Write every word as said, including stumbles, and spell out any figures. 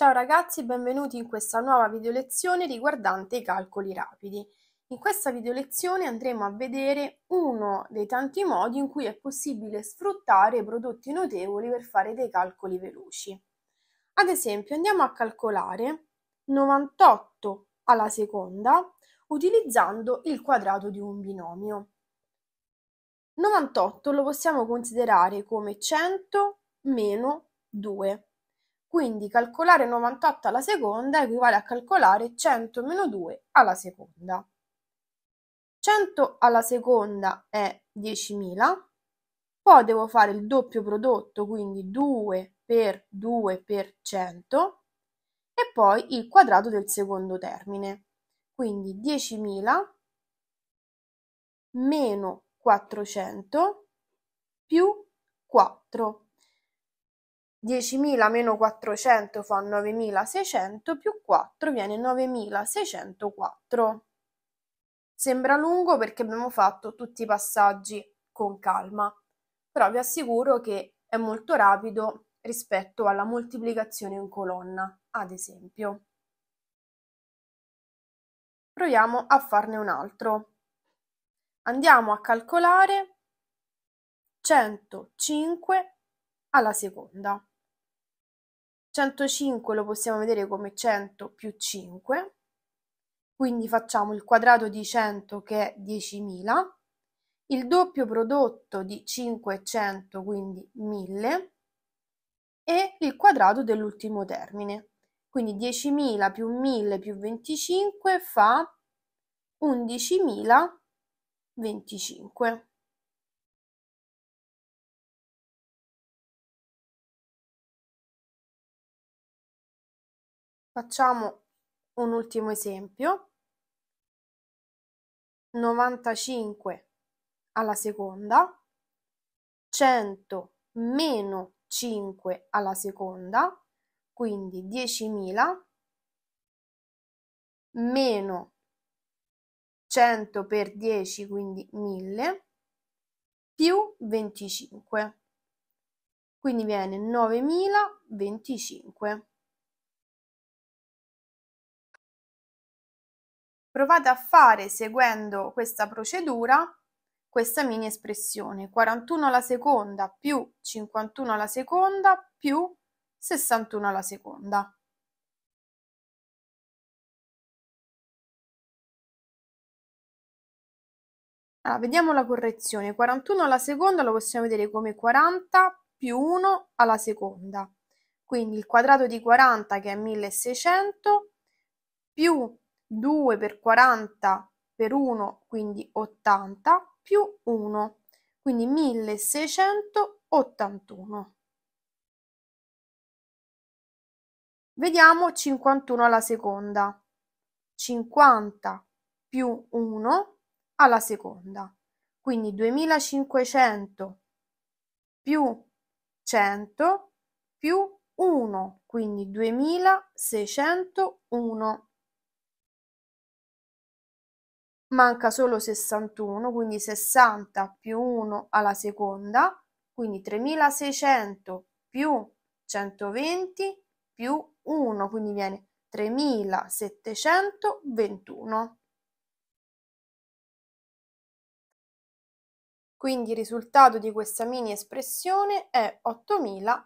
Ciao ragazzi, benvenuti in questa nuova video lezione riguardante i calcoli rapidi. In questa video lezione andremo a vedere uno dei tanti modi in cui è possibile sfruttare prodotti notevoli per fare dei calcoli veloci. Ad esempio andiamo a calcolare novantotto alla seconda utilizzando il quadrato di un binomio. novantotto lo possiamo considerare come cento meno due. Quindi calcolare novantotto alla seconda equivale a calcolare cento meno due alla seconda. cento alla seconda è diecimila, poi devo fare il doppio prodotto, quindi due per due per cento, e poi il quadrato del secondo termine. Quindi diecimila meno quattrocento più quattro. diecimila meno quattrocento fa novemilaseicento più quattro viene novemilaseicentoquattro. Sembra lungo perché abbiamo fatto tutti i passaggi con calma, però vi assicuro che è molto rapido rispetto alla moltiplicazione in colonna, ad esempio. Proviamo a farne un altro. Andiamo a calcolare centocinque alla seconda. centocinque lo possiamo vedere come cento più cinque, quindi facciamo il quadrato di cento che è diecimila, il doppio prodotto di cinque e cento quindi mille e il quadrato dell'ultimo termine, quindi diecimila più mille più venticinque fa undicimilaventicinque. Facciamo un ultimo esempio, novantacinque alla seconda, cento meno cinque alla seconda, quindi diecimila meno cento per dieci, quindi mille, più venticinque, quindi viene novemilaventicinque. Provate a fare, seguendo questa procedura, questa mini espressione: quarantuno alla seconda più cinquantuno alla seconda più sessantuno alla seconda. Allora, vediamo la correzione. quarantuno alla seconda lo possiamo vedere come quaranta più uno alla seconda, quindi il quadrato di quaranta che è milleseicento più due per quaranta per uno, quindi ottanta, più uno, quindi milleseicentottantuno. Vediamo cinquantuno alla seconda. cinquanta più uno alla seconda, quindi duemilacinquecento più cento più uno, quindi duemilaseicentouno. Manca solo sessantuno, quindi sessanta più uno alla seconda, quindi tremilaseicento più centoventi più uno, quindi viene tremilasettecentoventuno. Quindi il risultato di questa mini espressione è ottomila